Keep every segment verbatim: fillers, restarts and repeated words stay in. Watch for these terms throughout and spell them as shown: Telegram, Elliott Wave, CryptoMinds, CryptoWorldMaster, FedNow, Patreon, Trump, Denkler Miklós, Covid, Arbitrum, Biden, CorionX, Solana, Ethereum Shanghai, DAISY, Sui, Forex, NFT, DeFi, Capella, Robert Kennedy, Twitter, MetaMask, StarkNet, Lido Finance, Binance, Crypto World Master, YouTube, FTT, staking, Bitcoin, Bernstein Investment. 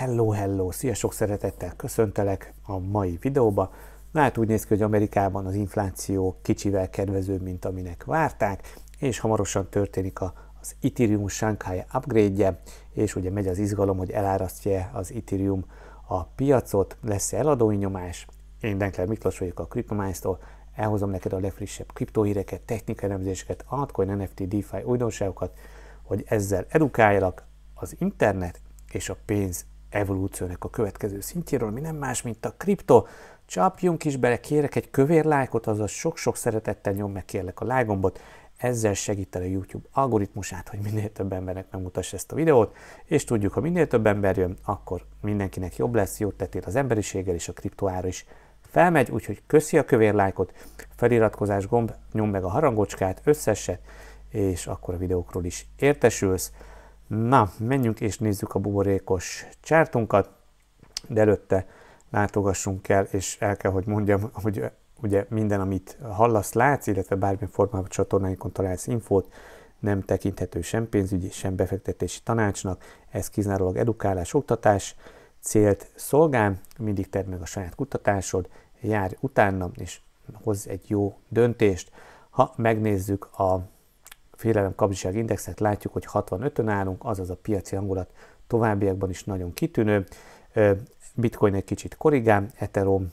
Hello, hello! Szia, sok szeretettel köszöntelek a mai videóba. Na hát úgy néz ki, hogy Amerikában az infláció kicsivel kedvezőbb, mint aminek várták, és hamarosan történik az Ethereum Shanghai upgrade-je, és ugye megy az izgalom, hogy elárasztja az Ethereum a piacot, lesz-e eladói nyomás. Én Denkler Miklós vagyok a CryptoMinds-tól, elhozom neked a legfrissebb kriptohíreket, technikai elemzéseket, altcoin, en ef té, DeFi újdonságokat, hogy ezzel edukáljalak az internet és a pénz evolúciónak a következő szintjéről, ami nem más, mint a kripto. Csapjunk is bele, kérek egy kövér lájkot, azaz sok-sok szeretettel nyom meg kérlek a lájkombot, ezzel segítel a YouTube algoritmusát, hogy minél több embernek megmutass ezt a videót, és tudjuk, ha minél több ember jön, akkor mindenkinek jobb lesz, jót tettél az emberiséggel, és a kriptoára is felmegy, úgyhogy köszi a kövér lájkot, feliratkozás gomb, nyom meg a harangocskát, összeset, és akkor a videókról is értesülsz. Na, menjünk és nézzük a buborékos csártunkat, de előtte látogassunk el, és el kell, hogy mondjam, hogy ugye minden, amit hallasz, látsz, illetve bármilyen formában csatornáinkon találsz infót, nem tekinthető sem pénzügyi, sem befektetési tanácsnak, ez kizárólag edukálás, oktatás célt szolgál, mindig tedd meg a saját kutatásod, járj utána, és hozz egy jó döntést. Ha megnézzük a félelem kapzsiság indexet, látjuk, hogy hatvanötön állunk, azaz a piaci hangulat továbbiakban is nagyon kitűnő. Bitcoin egy kicsit korrigál, Ethereum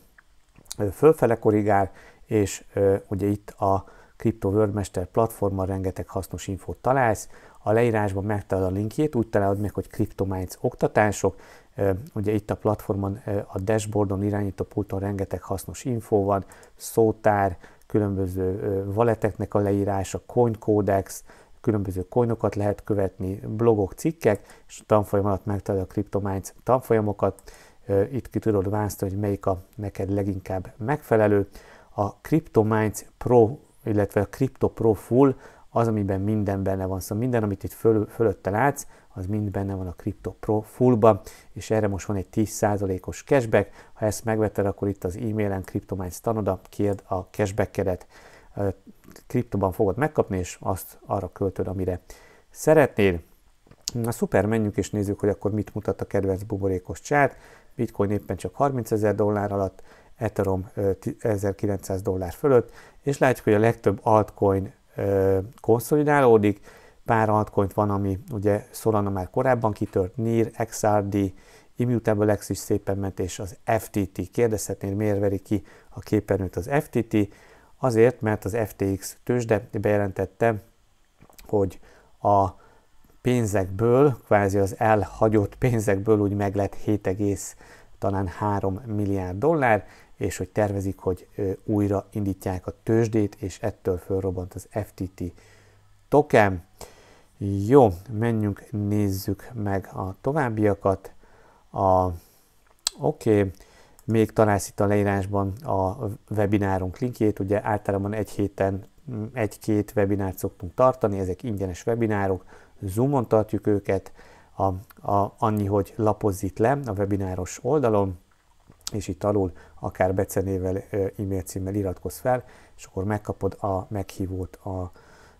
fölfele korrigál, és ugye itt a Crypto World Master platformon rengeteg hasznos infót találsz. A leírásban megtalálod a linkjét, úgy találod meg, hogy CryptoMinds oktatások. Ugye itt a platformon, a dashboardon, irányító pulton rengeteg hasznos infó van, szótár, különböző valeteknek a leírása, coin codex, különböző coinokat lehet követni, blogok, cikkek, és a tanfolyam alatt megtalálod a CryptoMinds tanfolyamokat. Itt ki tudod választani, hogy melyik a neked leginkább megfelelő. A CryptoMinds Pro, illetve a Crypto Pro Full az, amiben minden benne van. Szóval minden, amit itt föl, fölötte látsz, az mind benne van a Crypto Pro Full-ban, és erre most van egy tíz százalékos cashback. Ha ezt megvetted, akkor itt az e-mailen CryptoMinds tanoda, kérd a cashbackedet. Kriptoban fogod megkapni, és azt arra költöd, amire szeretnél. Na szuper, menjünk és nézzük, hogy akkor mit mutat a kedvenc buborékos csárt. Bitcoin éppen csak harmincezer dollár alatt, Ethereum ezerkilencszáz dollár fölött, és látjuk, hogy a legtöbb altcoin konszolidálódik. Pár altcoin van, ami ugye Solana már korábban kitört, en i er, iksz er dé, Immutable X is szépen ment, és az ef té té. Kérdezhetnél, miért veri ki a képernyőt az ef té té? Azért, mert az ef té iksz tőzsde bejelentette, hogy a pénzekből, kvázi az elhagyott pénzekből úgy meg lett hét egész talán három milliárd dollár, és hogy tervezik, hogy újra indítják a tőzsdét, és ettől fölrobbant az ef té té token. Jó, menjünk, nézzük meg a továbbiakat. A, Oké, okay. Még találsz itt a leírásban a webinárunk linkjét, ugye általában egy héten egy-két webinárt szoktunk tartani, ezek ingyenes webinárok, Zoomon tartjuk őket, a, a, annyi, hogy lapozz itt le a webináros oldalon, és itt alul akár becenével, e-mail címmel iratkozz fel, és akkor megkapod a meghívót a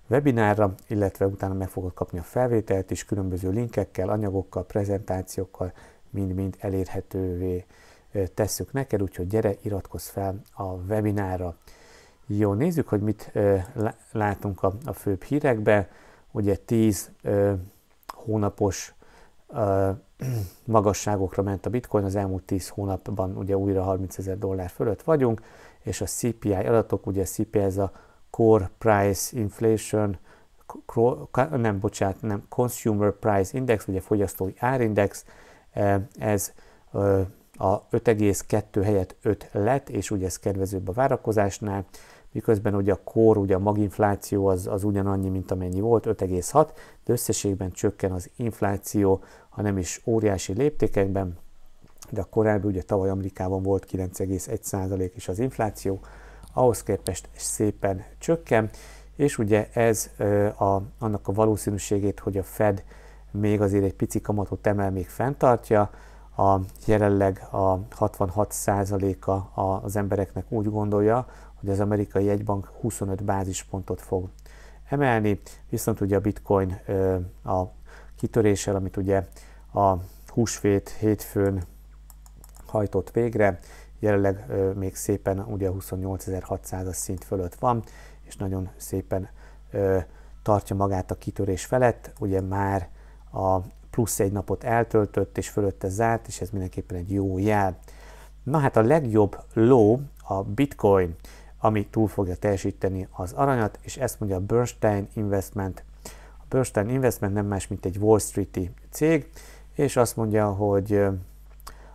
webinárra, illetve utána meg fogod kapni a felvételt is, különböző linkekkel, anyagokkal, prezentációkkal, mind-mind elérhetővé tesszük neked, úgyhogy gyere, iratkozz fel a webinárra. Jó, nézzük, hogy mit látunk a, a főbb hírekben. Ugye tíz ö, hónapos ö, magasságokra ment a Bitcoin, az elmúlt tíz hónapban ugye újra harmincezer dollár fölött vagyunk, és a cé pé i adatok, ugye a cé pé i ez a Core Price Inflation, nem, bocsánat, nem, Consumer Price Index, ugye fogyasztói árindex, ez a öt egész kettő helyett öt lett, és ugye ez kedvezőbb a várakozásnál, miközben ugye a core, ugye a maginfláció az, az ugyanannyi, mint amennyi volt, öt egész hat, de összességben csökken az infláció, ha nem is óriási léptékekben, de a korábbi, ugye tavaly Amerikában volt kilenc egész egy százalék is az infláció, ahhoz képest szépen csökken, és ugye ez a, annak a valószínűségét, hogy a Fed még azért egy pici kamatot emel, még fenntartja. A, jelenleg a hatvanhat százaléka az embereknek úgy gondolja, hogy az amerikai jegybank huszonöt bázispontot fog emelni, viszont ugye a Bitcoin a kitöréssel, amit ugye a húsvét hétfőn hajtott végre, jelenleg ö, még szépen ugye huszonnyolcezer-hatszázas szint fölött van, és nagyon szépen ö, tartja magát a kitörés felett, ugye már a plusz egy napot eltöltött, és fölötte zárt, és ez mindenképpen egy jó jel. Na hát a legjobb ló a Bitcoin, ami túl fogja teljesíteni az aranyat, és ezt mondja a Bernstein Investment. A Bernstein Investment nem más, mint egy Wall Street-i cég, és azt mondja, hogy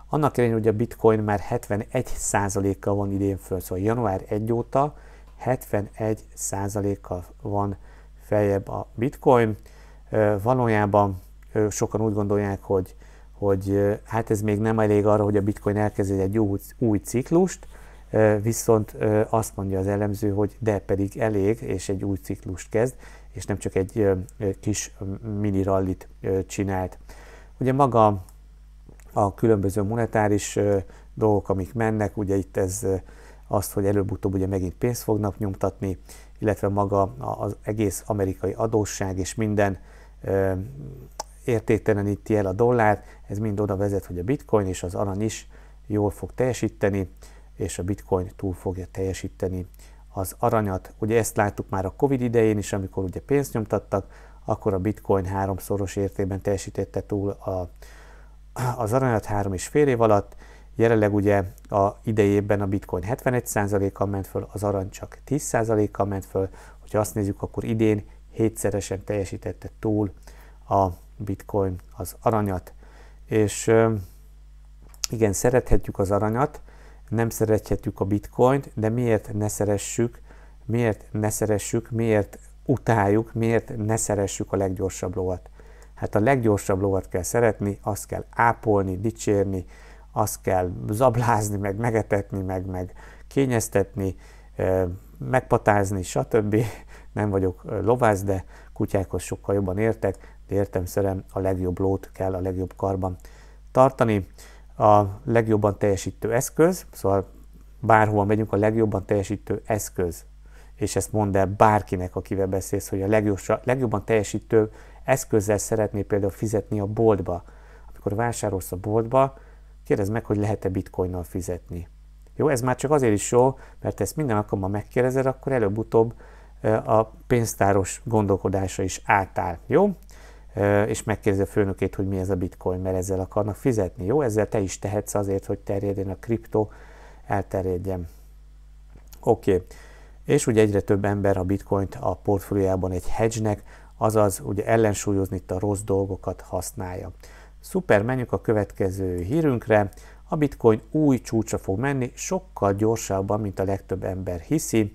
annak ellenére, hogy a Bitcoin már hetvenegy százalékkal van idén föl, szóval január elseje óta hetvenegy százalékkal van feljebb a Bitcoin. Valójában sokan úgy gondolják, hogy, hogy hát ez még nem elég arra, hogy a Bitcoin elkezdje egy új, új ciklust, viszont azt mondja az elemző, hogy de pedig elég, és egy új ciklust kezd, és nem csak egy kis mini rallit csinált. Ugye maga a különböző monetáris dolgok, amik mennek, ugye itt ez azt, hogy előbb-utóbb ugye megint pénzt fognak nyomtatni, illetve maga az egész amerikai adósság és minden értékteleníti el a dollárt, ez mind oda vezet, hogy a Bitcoin és az arany is jól fog teljesíteni, és a Bitcoin túl fogja teljesíteni az aranyat. Ugye ezt láttuk már a Covid idején is, amikor ugye pénzt nyomtattak, akkor a Bitcoin háromszoros értében teljesítette túl a, az aranyat három és fél év alatt. Jelenleg ugye a idejében a Bitcoin hetvenegy százalékkal ment föl, az arany csak tíz százalékkal ment föl. Hogyha azt nézzük, akkor idén hétszeresen teljesítette túl a Bitcoin az aranyat. És igen, szerethetjük az aranyat, nem szerethetjük a Bitcoint, de miért ne szeressük, miért ne szeressük, miért utáljuk, miért ne szeressük a leggyorsabb lovat? Hát a leggyorsabb lovat kell szeretni, azt kell ápolni, dicsérni, azt kell zablázni, meg megetetni, meg, meg kényeztetni, megpatázni, stb. Nem vagyok lovász, de kutyákhoz sokkal jobban értek, de értemszerűen a legjobb lót kell a legjobb karban tartani. A legjobban teljesítő eszköz, szóval bárhol megyünk, a legjobban teljesítő eszköz, és ezt mondd el bárkinek, akivel beszélsz, hogy a legjobb, legjobban teljesítő eszközzel szeretné például fizetni a boltba. Amikor vásárolsz a boltba, kérdezd meg, hogy lehet-e bitcoinnal fizetni. Jó, ez már csak azért is jó, mert ezt minden alkalommal megkérdezed, akkor előbb-utóbb a pénztáros gondolkodása is átáll, jó? És megkérdezi a főnökét, hogy mi ez a bitcoin, mert ezzel akarnak fizetni, jó? Ezzel te is tehetsz azért, hogy terjedjen a kriptó, elterjedjen. Oké. Okay. És ugye egyre több ember a bitcoint a portfóliójában egy hedge-nek, azaz ugye ellensúlyozni itt a rossz dolgokat használja. Szuper, menjünk a következő hírünkre. A bitcoin új csúcsra fog menni, sokkal gyorsabban, mint a legtöbb ember hiszi.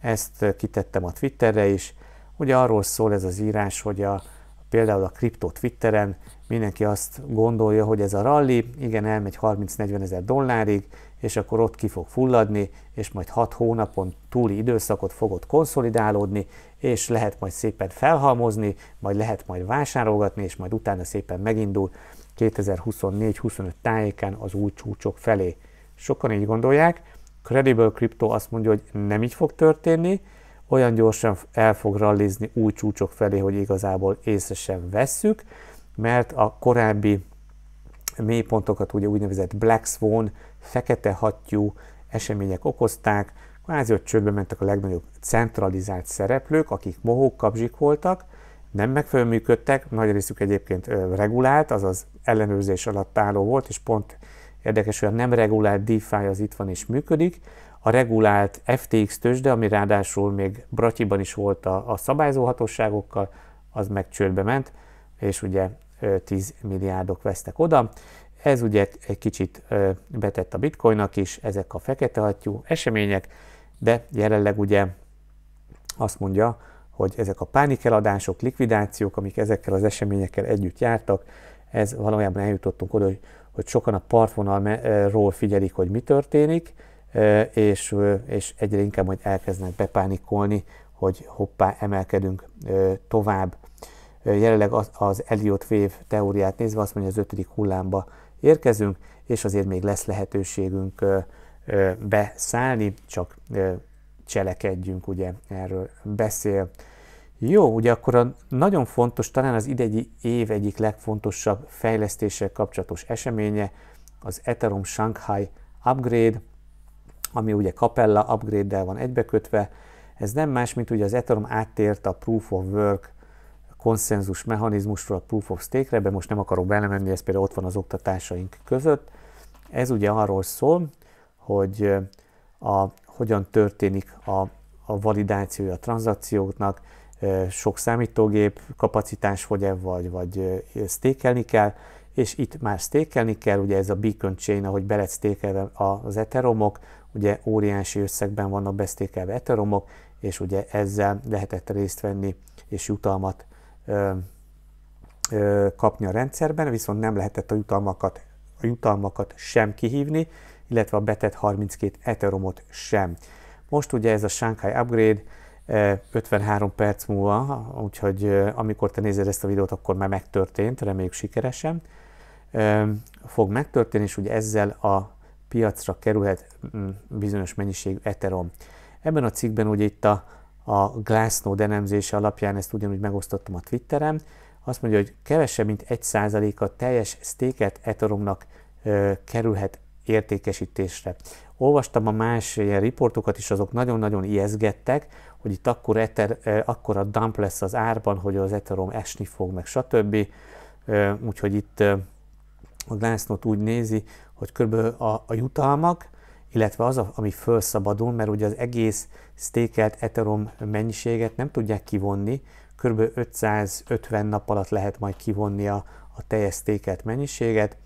Ezt kitettem a Twitterre is. Ugye arról szól ez az írás, hogy a, például a kriptó Twitteren mindenki azt gondolja, hogy ez a rally, igen, elmegy harminc-negyven ezer dollárig, és akkor ott ki fog fulladni, és majd hat hónapon túli időszakot fog ott konszolidálódni, és lehet majd szépen felhalmozni, majd lehet majd vásárolgatni, és majd utána szépen megindul kétezer-huszonnégy-huszonöt tájékán az új csúcsok felé. Sokan így gondolják, Credible Crypto azt mondja, hogy nem így fog történni, olyan gyorsan el fog rallizni új csúcsok felé, hogy igazából észre sem vesszük, mert a korábbi mélypontokat ugye úgynevezett Black Swan, fekete hattyú események okozták, kvázi ott csődbe mentek a legnagyobb centralizált szereplők, akik mohók, kapzsik voltak, nem megfelelő működtek, nagy részük egyébként regulált, azaz ellenőrzés alatt álló volt, és pont érdekes, hogy a nem regulált DeFi az itt van és működik, a regulált ef té iksz tőzsde, ami ráadásul még Bratyiban is volt a, a szabályzó hatóságokkal, az meg csődbe ment, és ugye tíz milliárdok vesztek oda. Ez ugye egy kicsit betett a bitcoinnak is, ezek a fekete hattyú események, de jelenleg ugye azt mondja, hogy ezek a pánikeladások, likvidációk, amik ezekkel az eseményekkel együtt jártak, ez valójában eljutottunk oda, hogy, hogy sokan a partvonalról figyelik, hogy mi történik, és, és egyre inkább majd elkezdenek bepánikolni, hogy hoppá, emelkedünk tovább. Jelenleg az Elliott Wave teóriát nézve azt mondja, hogy az ötödik hullámba érkezünk, és azért még lesz lehetőségünk beszállni, csak cselekedjünk, ugye erről beszél. Jó, ugye akkor a nagyon fontos, talán az idei év egyik legfontosabb fejlesztéssel kapcsolatos eseménye az Ethereum Shanghai Upgrade, ami ugye Capella Upgrade-del van egybekötve. Ez nem más, mint ugye az Ethereum áttért a Proof of Work konszenzus mechanizmusról a Proof of Stake-re, de most nem akarok belemenni, ez például ott van az oktatásaink között. Ez ugye arról szól, hogy a, hogyan történik a, a validációja a tranzakcióknak, sok számítógép kapacitás fogy-e, vagy, vagy stékelni kell, és itt már stékelni kell, ugye ez a beacon chain, ahogy be lett stékelve az eteromok, ugye óriási összegben vannak besztékelve eteromok, és ugye ezzel lehetett részt venni és jutalmat ö, ö, kapni a rendszerben, viszont nem lehetett a jutalmakat, a jutalmakat sem kihívni, illetve a betett harminckét eteromot sem. Most ugye ez a Shanghai Upgrade, ötvenhárom perc múlva, úgyhogy amikor te nézed ezt a videót, akkor már megtörtént, reméljük sikeresen fog megtörténni, és ugye ezzel a piacra kerülhet bizonyos mennyiségű Ethereum. Ebben a cikkben ugye itt a, a Glassnode elemzése alapján, ezt ugyanúgy megosztottam a Twitteren, azt mondja, hogy kevesebb, mint egy százalék a teljes stékelt Ethereumnak kerülhet értékesítésre. Olvastam a más ilyen riportokat is, azok nagyon-nagyon ijeszgettek, hogy itt akkor, eter, akkor a dump lesz az árban, hogy az Ethereum esni fog, meg stb. Úgyhogy itt a Glassnode úgy nézi, hogy körülbelül a, a jutalmak, illetve az, ami felszabadul, mert ugye az egész stékelt Ethereum mennyiséget nem tudják kivonni, körülbelül ötszázötven nap alatt lehet majd kivonni a, a teljes stékelt mennyiséget,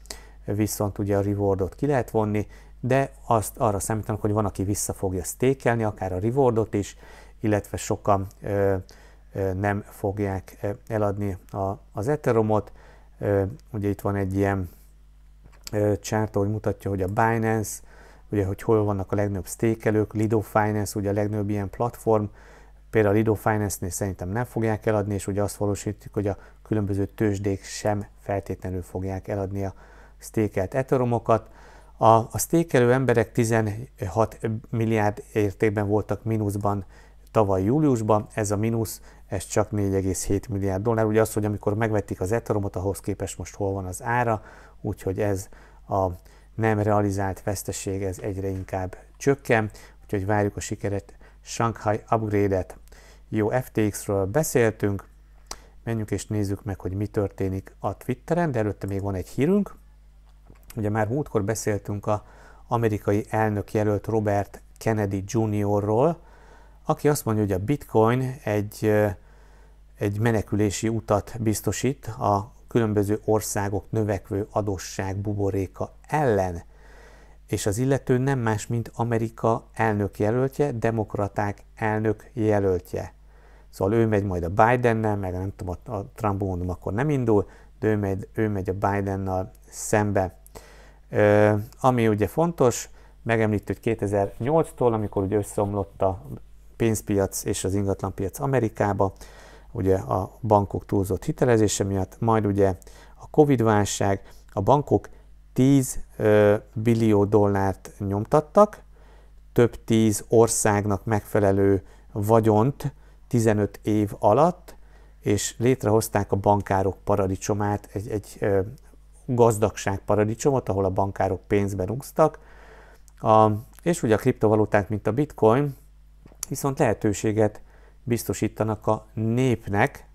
viszont ugye a rewardot ki lehet vonni, de azt arra számítanak, hogy van, aki vissza fogja stékelni, akár a rewardot is, illetve sokan ö, ö, nem fogják eladni a, az Ethereumot. Ö, ugye itt van egy ilyen chart, ahogy mutatja, hogy a Binance, ugye, hogy hol vannak a legnagyobb stékelők, Lido Finance, ugye a legnagyobb ilyen platform, például a Lido Finance-nél szerintem nem fogják eladni, és ugye azt valósítjuk, hogy a különböző tőzsdék sem feltétlenül fogják eladni a stékelt Ethereumokat. A, a stékelő emberek tizenhat milliárd értékben voltak mínuszban tavaly júliusban, ez a mínusz, ez csak négy egész hét milliárd dollár. Ugye az, hogy amikor megvették az Ethereumot, ahhoz képest most hol van az ára, úgyhogy ez a nem realizált veszteség, ez egyre inkább csökken, úgyhogy várjuk a sikeret, Shanghai Upgrade-et. Jó, F T X-ről beszéltünk, menjünk és nézzük meg, hogy mi történik a Twitteren, de előtte még van egy hírünk. Ugye már múltkor beszéltünk az amerikai elnök jelölt Robert Kennedy juniorról, aki azt mondja, hogy a Bitcoin egy, egy menekülési utat biztosít a különböző országok növekvő adósság buboréka ellen, és az illető nem más, mint Amerika elnök jelöltje, demokraták elnök jelöltje. Szóval ő megy majd a Bidennel, meg nem tudom, a Trump mondom, akkor nem indul, de ő megy, ő megy a Bidennel szembe. Ö, ami ugye fontos, megemlít, hogy kétezer-nyolctól, amikor ugye összeomlott a pénzpiac és az ingatlanpiac Amerikába, ugye a bankok túlzott hitelezése miatt, majd ugye a Covid-válság, a bankok tíz billió dollárt nyomtattak, több tíz országnak megfelelő vagyont tizenöt év alatt, és létrehozták a bankárok paradicsomát, egy, egy ö, gazdagság paradicsomot, ahol a bankárok pénzben úsztak, a, és ugye a kriptovaluták, mint a Bitcoin, viszont lehetőséget biztosítanak a népnek,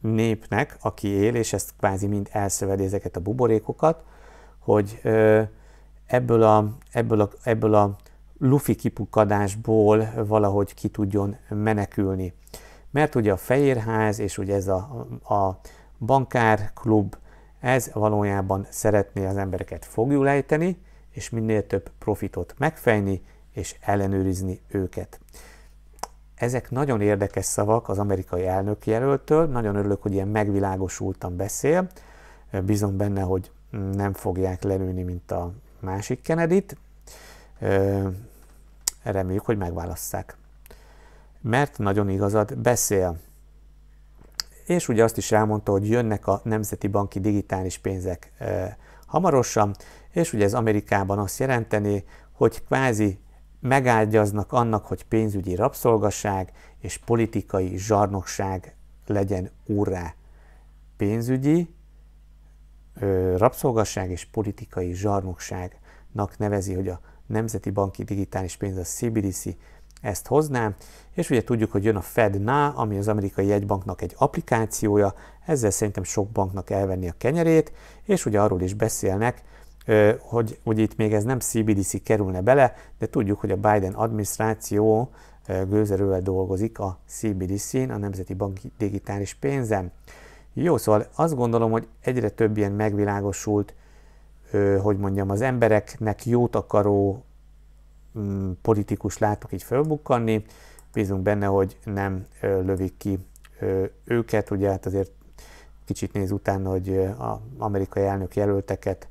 népnek, aki él, és ezt kvázi mind elszövedi ezeket a buborékokat, hogy ö, ebből, a, ebből, a, ebből a lufi kipukkadásból valahogy ki tudjon menekülni. Mert ugye a Fehérház és ugye ez a, a bankárklub, ez valójában szeretné az embereket foglyul ejteni, és minél több profitot megfejni és ellenőrizni őket. Ezek nagyon érdekes szavak az amerikai elnök jelöltől, nagyon örülök, hogy ilyen megvilágosultan beszél, bízom benne, hogy nem fogják lelőni, mint a másik Kennedyt, reméljük, hogy megválasszák. Mert nagyon igazat beszél. És ugye azt is elmondta, hogy jönnek a nemzeti banki digitális pénzek e, hamarosan, és ugye ez Amerikában azt jelenteni, hogy kvázi megágyaznak annak, hogy pénzügyi rabszolgaság és politikai zsarnokság legyen úrrá. Pénzügyi ö, rabszolgaság és politikai zsarnokságnak nevezi, hogy a Nemzeti Banki Digitális Pénz, a cé bé dé cé, ezt hoznám, és ugye tudjuk, hogy jön a FedNow, ami az amerikai jegybanknak egy applikációja, ezzel szerintem sok banknak elvenni a kenyerét, és ugye arról is beszélnek, hogy, hogy itt még ez nem cé bé dé cé kerülne bele, de tudjuk, hogy a Biden adminisztráció gőzerővel dolgozik a cé bé dé cén, a Nemzeti Banki Digitális Pénzen. Jó, szóval azt gondolom, hogy egyre több ilyen megvilágosult, hogy mondjam, az embereknek jót akaró politikus látok így fölbukkanni, bízunk benne, hogy nem lövik ki őket, ugye hát azért kicsit néz utána, hogy az amerikai elnök jelölteket,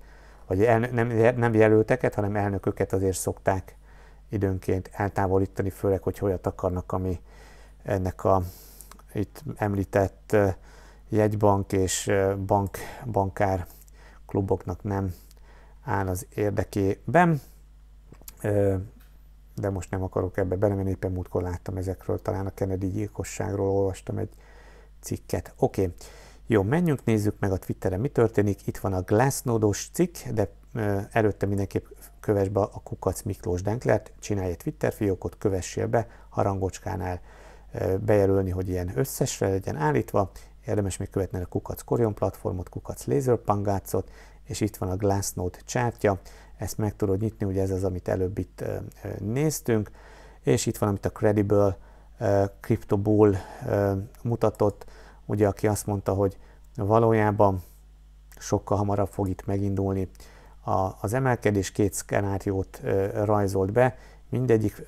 vagy elnö, nem, nem jelölteket, hanem elnököket azért szokták időnként eltávolítani, főleg, hogy olyat akarnak, ami ennek a itt említett jegybank és bank, bankár kluboknak nem áll az érdekében. De most nem akarok ebbe belemenni, éppen múltkor láttam ezekről, talán a Kennedy gyilkosságról olvastam egy cikket. Oké, okay. Jó, menjünk, nézzük meg a Twitteren, mi történik. Itt van a Glassnode-os cikk, de előtte mindenképp kövess be a kukac Miklós Denklert, csinálj egy Twitter fiókot, kövessél be, harangocskánál bejelölni, hogy ilyen összesre legyen állítva. Érdemes még követni a kukac Corion platformot, kukac Laserpangácot, és itt van a Glassnode csártya. Ezt meg tudod nyitni, ugye ez az, amit előbb itt néztünk, és itt van, amit a Credible Crypto mutatott, ugye aki azt mondta, hogy valójában sokkal hamarabb fog itt megindulni az emelkedés, két szkenáriót rajzolt be, mindegyik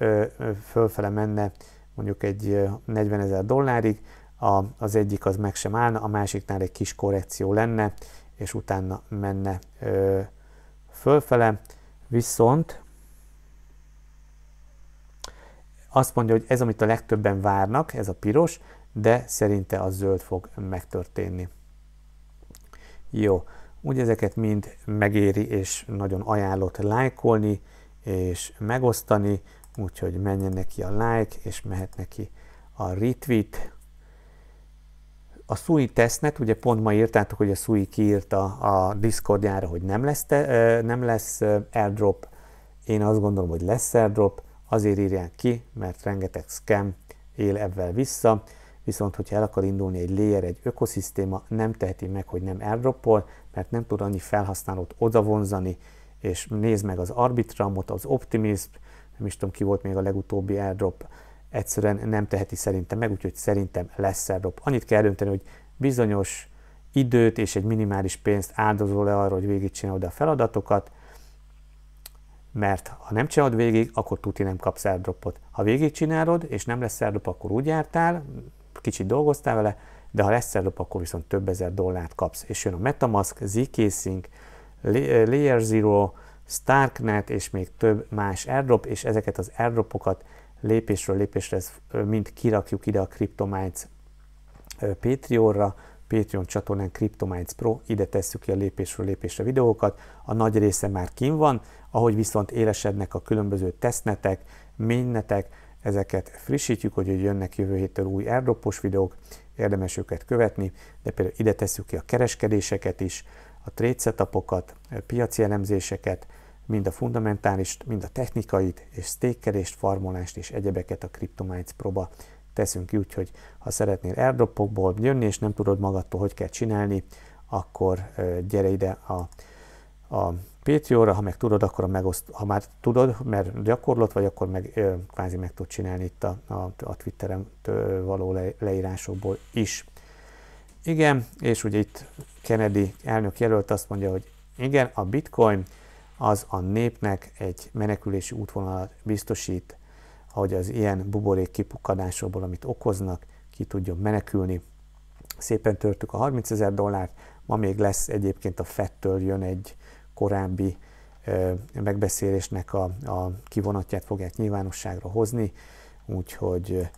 fölfele menne mondjuk egy negyvenezer dollárig, az egyik az meg sem állna, a másiknál egy kis korrekció lenne, és utána menne fölfele, viszont azt mondja, hogy ez, amit a legtöbben várnak, ez a piros, de szerinte a zöld fog megtörténni. Jó, úgy ezeket mind megéri, és nagyon ajánlott lájkolni, és megosztani, úgyhogy menjen neki a like, és mehet neki a retweet. A Sui tesztnet, ugye pont ma írtátok, hogy a Sui kiírta a Discordjára, hogy nem lesz, te, nem lesz airdrop. Én azt gondolom, hogy lesz airdrop, azért írják ki, mert rengeteg scam él ebben vissza, viszont hogyha el akar indulni egy layer, egy ökoszisztéma, nem teheti meg, hogy nem airdropol, mert nem tud annyi felhasználót odavonzani, és nézd meg az Arbitrumot, az Optimism, nem is tudom ki volt még a legutóbbi airdrop, egyszerűen nem teheti szerintem meg, úgyhogy szerintem lesz airdrop. Annyit kell dönteni, hogy bizonyos időt és egy minimális pénzt áldozol le arra, hogy végigcsinálod a feladatokat, mert ha nem csinálod végig, akkor tuti nem kapsz airdropot. Ha végigcsinálod, és nem lesz airdrop, akkor úgy jártál, kicsit dolgoztál vele, de ha lesz airdrop, akkor viszont több ezer dollárt kapsz. És jön a MetaMask, zé ká-Sync, Layer Zero, StarkNet, és még több más airdrop, és ezeket az airdropokat lépésről lépésre ezt mind kirakjuk ide a CryptoMinds Patreonra, Patreon csatornán CryptoMinds Pro, ide tesszük ki a lépésről lépésre videókat, a nagy része már kinn van, ahogy viszont élesednek a különböző tesztnetek, mainnetek, ezeket frissítjük, hogy jönnek jövő héttől új airdropos videók, érdemes őket követni, de például ide tesszük ki a kereskedéseket is, a trade setupokat, piaci elemzéseket, mind a fundamentálist, mind a technikait, és stékkelést, farmolást és egyebeket a CryptoMinds Pro-ba teszünk ki, úgyhogy ha szeretnél airdropokból jönni, és nem tudod magadtól, hogy kell csinálni, akkor gyere ide a, a Patreonra, ha meg tudod, akkor a megoszt, ha már tudod, mert gyakorlott vagy, akkor meg ö, kvázi meg tudod csinálni itt a, a, a Twitteren való le, leírásokból is. Igen, és ugye itt Kennedy elnök jelölt azt mondja, hogy igen, a Bitcoin az a népnek egy menekülési útvonalat biztosít, hogy az ilyen buborék kipukkadásokból, amit okoznak, ki tudjon menekülni. Szépen törtük a harmincezer dollárt, ma még lesz egyébként a Fedtől jön egy korábbi ö, megbeszélésnek a, a kivonatját fogják nyilvánosságra hozni, úgyhogy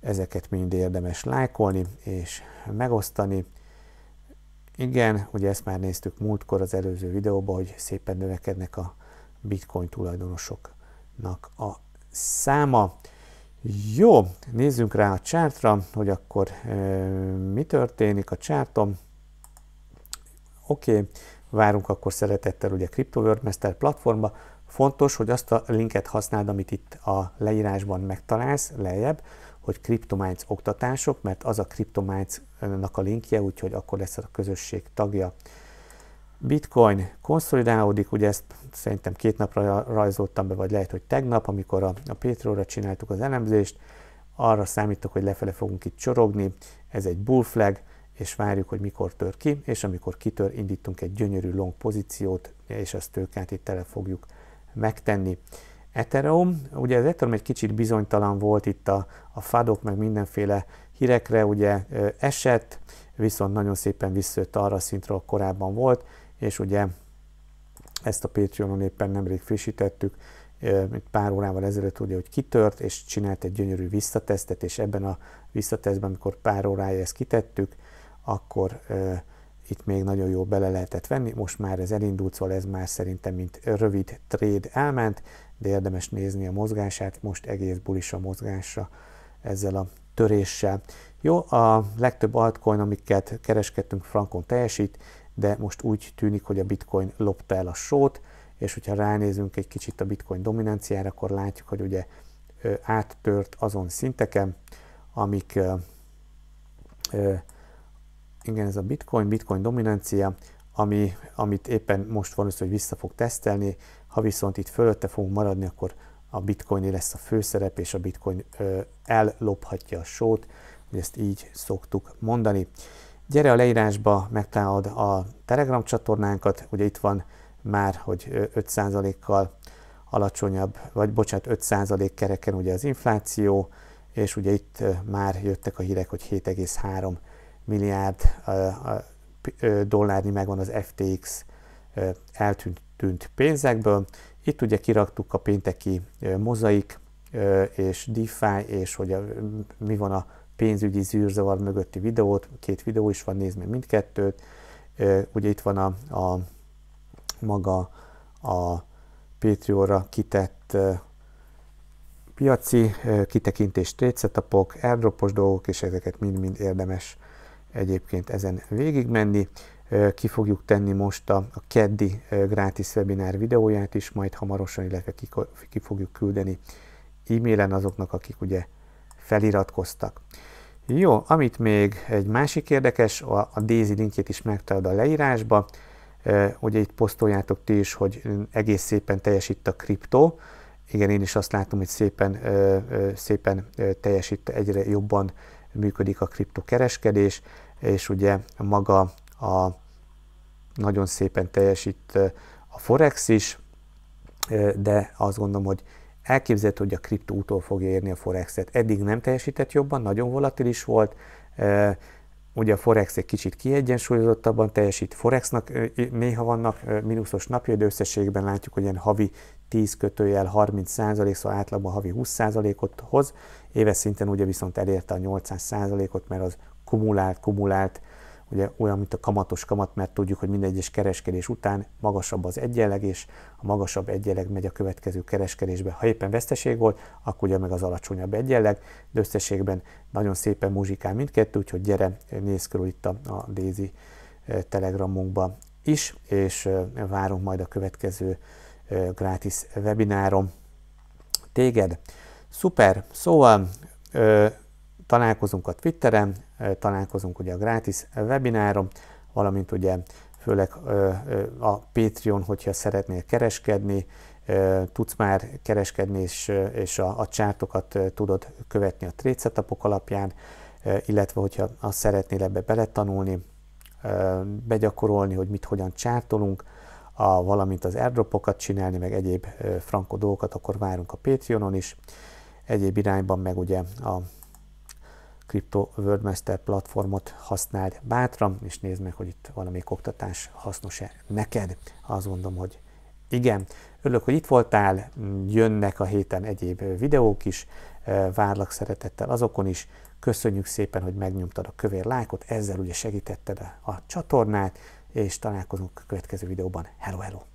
ezeket mind érdemes lájkolni és megosztani. Igen, ugye ezt már néztük múltkor az előző videóban, hogy szépen növekednek a bitcoin tulajdonosoknak a száma. Jó, nézzünk rá a chartra, hogy akkor e, mi történik a charton. Oké, okay. Várunk akkor szeretettel ugye Crypto World Master platformba. Fontos, hogy azt a linket használd, amit itt a leírásban megtalálsz, lejjebb, hogy CryptoMinds oktatások, mert az a CryptoMinds-nak a linkje, úgyhogy akkor lesz a közösség tagja. Bitcoin konszolidálódik, ugye ezt szerintem két napra rajzoltam be, vagy lehet, hogy tegnap, amikor a, a Patreonra csináltuk az elemzést, arra számítok, hogy lefele fogunk itt csorogni, ez egy bull flag, és várjuk, hogy mikor tör ki, és amikor kitör, indítunk egy gyönyörű long pozíciót, és azt tőkát itt tele fogjuk megtenni. Ethereum, ugye az Ethereum egy kicsit bizonytalan volt itt a, a fadok, meg mindenféle hírekre, ugye esett, viszont nagyon szépen visszajött arra a szintről, korábban volt, és ugye ezt a Patreonon éppen nemrég frissítettük, pár órával ezelőtt ugye, hogy kitört, és csinált egy gyönyörű visszatesztet, és ebben a visszatesztben, amikor pár órája ezt kitettük, akkor e, itt még nagyon jól bele lehetett venni, most már ez elindult, szóval ez már szerintem mint rövid trade elment, de érdemes nézni a mozgását, most egész bullis a mozgása ezzel a töréssel. Jó, a legtöbb altcoin, amiket kereskedtünk, frankon teljesít, de most úgy tűnik, hogy a Bitcoin lopta el a sót, és hogyha ránézünk egy kicsit a Bitcoin dominanciára, akkor látjuk, hogy ugye áttört azon szinteken, amik, igen, ez a Bitcoin, Bitcoin dominancia, ami, amit éppen most van, hogy vissza fog tesztelni, ha viszont itt fölötte fogunk maradni, akkor a Bitcoin lesz a főszerep, és a Bitcoin ellophatja a sót, hogy ezt így szoktuk mondani. Gyere a leírásba, megtalálod a Telegram csatornánkat, ugye itt van már, hogy öt százalékkal alacsonyabb, vagy bocsánat, öt százalék kereken ugye az infláció, és ugye itt már jöttek a hírek, hogy hét egész három milliárd dollárnyi megvan az ef té iksz eltűnt pénzekből. Itt ugye kiraktuk a pénteki mozaik és DeFi, és hogy a, mi van a pénzügyi zűrzavar mögötti videót, két videó is van, nézd meg mindkettőt. Ugye itt van a, a maga a Patreonra kitett piaci kitekintés, trade setupok, airdropos dolgok, és ezeket mind-mind érdemes egyébként ezen végigmenni. Ki fogjuk tenni most a, a keddi gratis webinár videóját is, majd hamarosan, illetve ki, ki fogjuk küldeni e-mailen azoknak, akik ugye feliratkoztak. Jó, amit még egy másik érdekes, a, a DAISY linkjét is megtalálod a leírásba. E, ugye itt posztoljátok ti is, hogy egész szépen teljesít a kriptó. Igen, én is azt látom, hogy szépen, e, szépen teljesít, egyre jobban működik a kriptokereskedés, és ugye maga a nagyon szépen teljesít a Forex is, de azt gondolom, hogy elképzelhető, hogy a kriptó utól fogja érni a Forexet. Eddig nem teljesített jobban, nagyon volatilis volt, ugye a Forex egy kicsit kiegyensúlyozottabban teljesít, Forexnak néha vannak mínuszos napja, de összességben látjuk, hogy ilyen havi tíz kötőjel harminc százalék, szóval átlagban havi húsz százalékot hoz, éves szinten ugye viszont elérte a nyolcszáz százalékot, mert az kumulált, kumulált, ugye olyan, mint a kamatos kamat, mert tudjuk, hogy minden egyes kereskedés után magasabb az egyenleg, és a magasabb egyenleg megy a következő kereskedésbe. Ha éppen veszteség volt, akkor ugye meg az alacsonyabb egyenleg, de összességben nagyon szépen muzsikál mindkettő, úgyhogy gyere, nézz körül itt a, a DAISY Telegramunkba is, és várunk majd a következő gratis webinárom téged. Szuper, szóval ö, találkozunk a Twitteren, találkozunk ugye a gratis webináron, valamint ugye főleg a Patreon, hogyha szeretnél kereskedni, tudsz már kereskedni, és, és a, a csártokat tudod követni a trade setupok alapján, illetve hogyha azt szeretnél ebbe beletanulni, begyakorolni, hogy mit hogyan csártolunk, a, valamint az airdropokat csinálni, meg egyéb frankó dolgokat, akkor várunk a Patreonon is. Egyéb irányban meg ugye a Crypto World Master platformot használd bátran, és nézd meg, hogy itt valamelyik oktatás hasznos-e neked. Azt mondom, hogy igen. Örülök, hogy itt voltál, jönnek a héten egyéb videók is, várlak szeretettel azokon is. Köszönjük szépen, hogy megnyomtad a kövér lájkot, ezzel ugye segítetted a, a csatornát, és találkozunk a következő videóban. Hello, hello!